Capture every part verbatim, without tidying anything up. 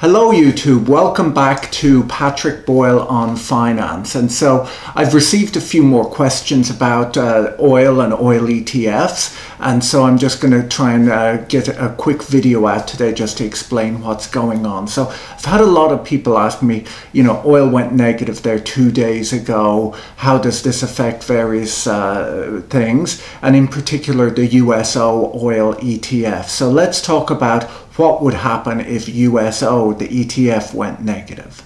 Hello YouTube, welcome back to Patrick Boyle On Finance. And so I've received a few more questions about uh, oil and oil E T Fs, and so I'm just going to try and uh, get a quick video out today just to explain what's going on. So I've had a lot of people ask me, you know, oil went negative there two days ago, how does this affect various uh, things, and in particular the U S O oil E T F. So let's talk about what would happen if U S O, the E T F, went negative.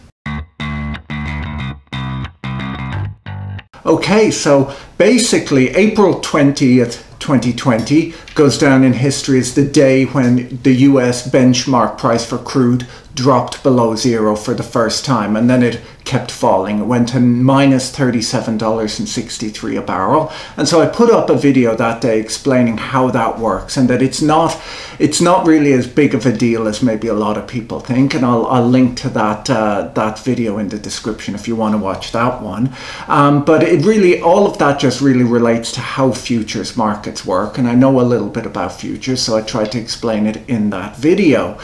Okay, so basically April twentieth, twenty twenty goes down in history as the day when the U S benchmark price for crude dropped below zero for the first time, and then it kept falling. It went to minus thirty-seven dollars and sixty-three cents a barrel. And so I put up a video that day explaining how that works, and that it's not it's not really as big of a deal as maybe a lot of people think, and I'll, I'll link to that uh, that video in the description if you want to watch that one. Um, but it really, all of that just really relates to how futures markets work, and I know a little bit about futures, so I tried to explain it in that video.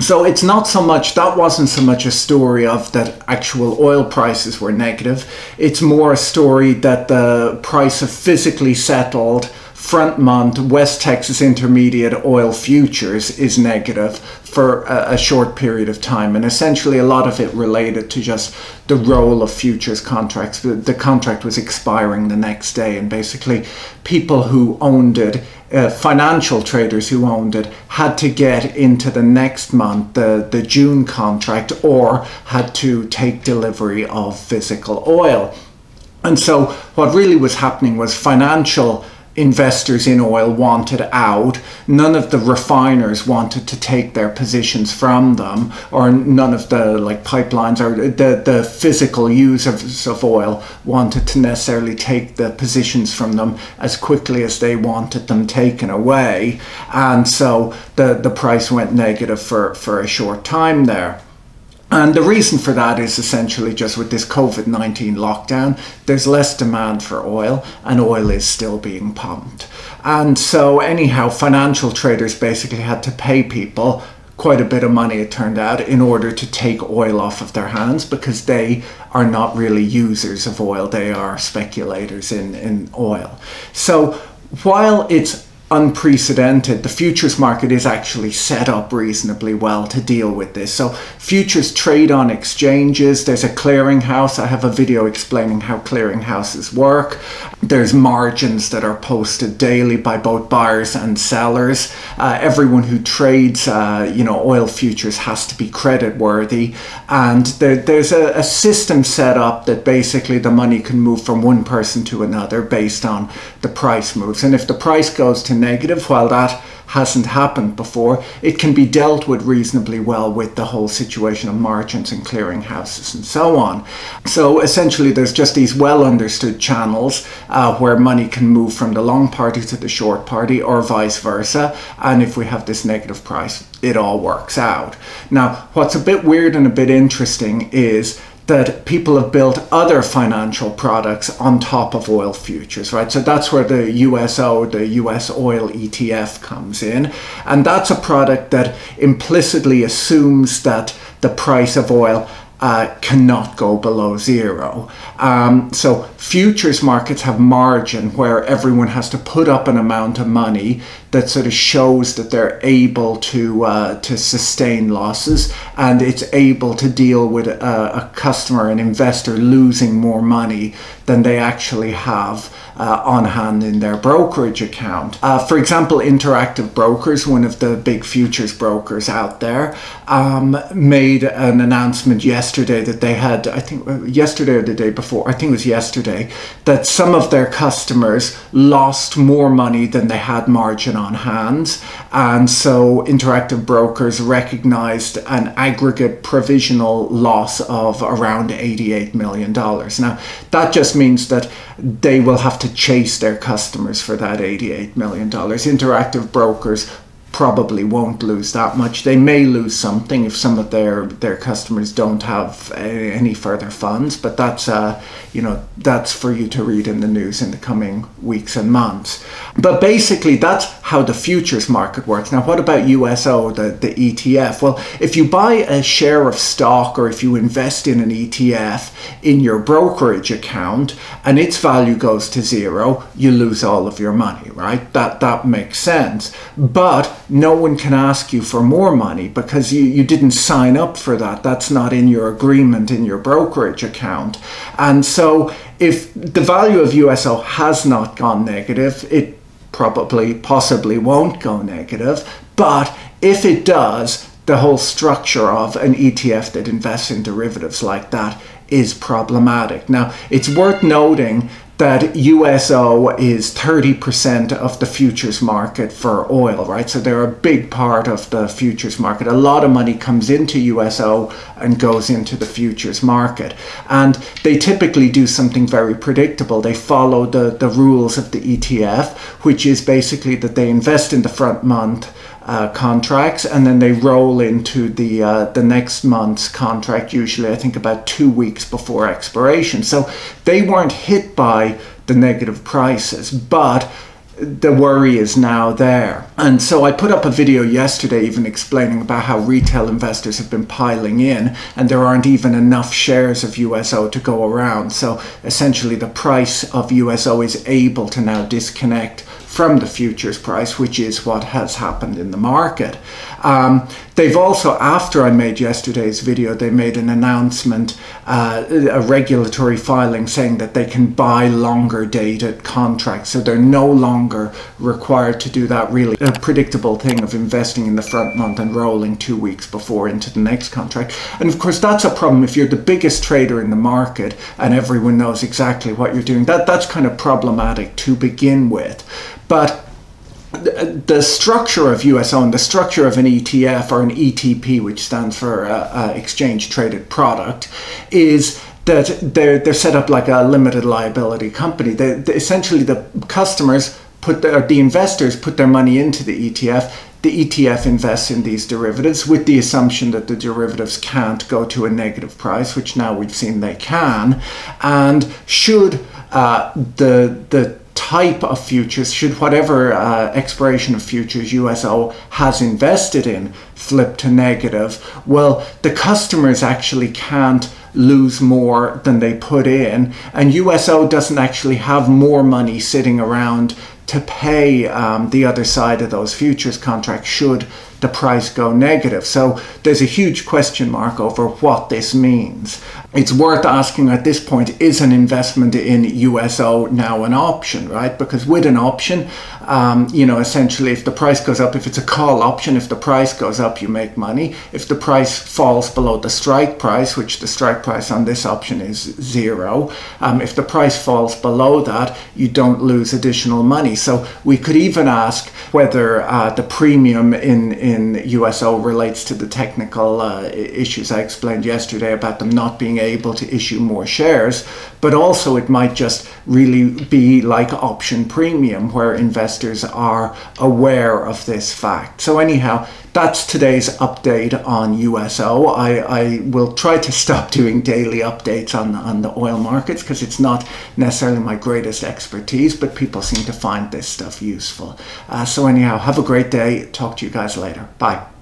So it's not so much that wasn't so much a story of that actual oil prices were negative. It's more a story that the price of physically settled front month West Texas Intermediate oil futures is negative for a, a short period of time, and essentially a lot of it related to just the role of futures contracts. The, the contract was expiring the next day, and basically people who owned it, Uh, financial traders who owned it, had to get into the next month, the, the June contract, or had to take delivery of physical oil. And so what really was happening was financial investors in oil wanted out. None of the refiners wanted to take their positions from them, or none of the like pipelines or the, the physical users of oil wanted to necessarily take the positions from them as quickly as they wanted them taken away. And so the, the price went negative for, for a short time there. And the reason for that is essentially just with this COVID nineteen lockdown, there's less demand for oil, and oil is still being pumped. And so anyhow, financial traders basically had to pay people quite a bit of money, it turned out, in order to take oil off of their hands, because they are not really users of oil. They are speculators in, in oil. So while it's unprecedented, the futures market is actually set up reasonably well to deal with this. So futures trade on exchanges. There's a clearinghouse. I have a video explaining how clearinghouses work. There's margins that are posted daily by both buyers and sellers. Uh, everyone who trades, uh, you know, oil futures has to be credit worthy, and there, there's a, a system set up that basically the money can move from one person to another based on the price moves. And if the price goes to negative, while that hasn't happened before, it can be dealt with reasonably well with the whole situation of margins and clearinghouses and so on. So essentially there's just these well understood channels uh, where money can move from the long party to the short party, or vice versa, and if we have this negative price, it all works out. Now what's a bit weird and a bit interesting is that people have built other financial products on top of oil futures, right? So that's where the U S O, the U S oil E T F, comes in. And that's a product that implicitly assumes that the price of oil Uh, cannot go below zero. Um, so futures markets have margin where everyone has to put up an amount of money that sort of shows that they're able to uh, to sustain losses, and it's able to deal with a, a customer, an investor, losing more money than they actually have uh, on hand in their brokerage account. Uh, for example, Interactive Brokers, one of the big futures brokers out there, um, made an announcement yesterday Yesterday that they had, I think yesterday or the day before, I think it was yesterday, that some of their customers lost more money than they had margin on hand. And so Interactive Brokers recognized an aggregate provisional loss of around eighty-eight million dollars. Now, that just means that they will have to chase their customers for that eighty-eight million dollars. Interactive Brokers probably won't lose that much. They may lose something if some of their their customers don't have uh, any further funds, but that's uh you know that's for you to read in the news in the coming weeks and months. But basically that's how the futures market works. Now what about U S O, the the E T F? Well, if you buy a share of stock or if you invest in an E T F in your brokerage account and its value goes to zero, you lose all of your money, right? That that makes sense. But no one can ask you for more money because you, you didn't sign up for that. That's not in your agreement in your brokerage account. And so if the value of U S O has not gone negative, it probably possibly won't go negative. But if it does, the whole structure of an E T F that invests in derivatives like that is problematic. Now, it's worth noting that U S O is thirty percent of the futures market for oil, right? So they're a big part of the futures market. A lot of money comes into U S O and goes into the futures market. And they typically do something very predictable. They follow the, the rules of the E T F, which is basically that they invest in the front month Uh, contracts and then they roll into the uh, the next month's contract, usually I think about two weeks before expiration. So they weren't hit by the negative prices, but the worry is now there. And so I put up a video yesterday even explaining about how retail investors have been piling in and there aren't even enough shares of U S O to go around. So essentially the price of U S O is able to now disconnect from the futures price, which is what has happened in the market. Um, they've also, after I made yesterday's video, they made an announcement, uh, a regulatory filing saying that they can buy longer dated contracts. So they're no longer required to do that really a predictable thing of investing in the front month and rolling two weeks before into the next contract. And of course, that's a problem if you're the biggest trader in the market and everyone knows exactly what you're doing. That, that's kind of problematic to begin with. But the structure of U S O and the structure of an E T F or an E T P, which stands for uh, uh, exchange traded product, is that they're, they're set up like a limited liability company. They, they, essentially, the customers put their, the investors put their money into the E T F. The E T F invests in these derivatives with the assumption that the derivatives can't go to a negative price, which now we've seen they can. And should uh, the the type of futures, should whatever uh, expiration of futures U S O has invested in flip to negative, well, the customers actually can't lose more than they put in, and U S O doesn't actually have more money sitting around to pay um, the other side of those futures contracts should the price go negative. So there's a huge question mark over what this means. It's worth asking at this point, is an investment in U S O now an option, right? Because with an option, um, you know, essentially if the price goes up, if it's a call option, if the price goes up, you make money. If the price falls below the strike price, which the strike price on this option is zero, um, if the price falls below that, you don't lose additional money. So we could even ask whether uh, the premium in, in in U S O relates to the technical uh, issues I explained yesterday about them not being able to issue more shares, but also it might just really be like option premium where investors are aware of this fact. So anyhow, that's today's update on U S O. I, I will try to stop doing daily updates on, on the oil markets because it's not necessarily my greatest expertise, but people seem to find this stuff useful. Uh, so anyhow, have a great day. Talk to you guys later. Bye.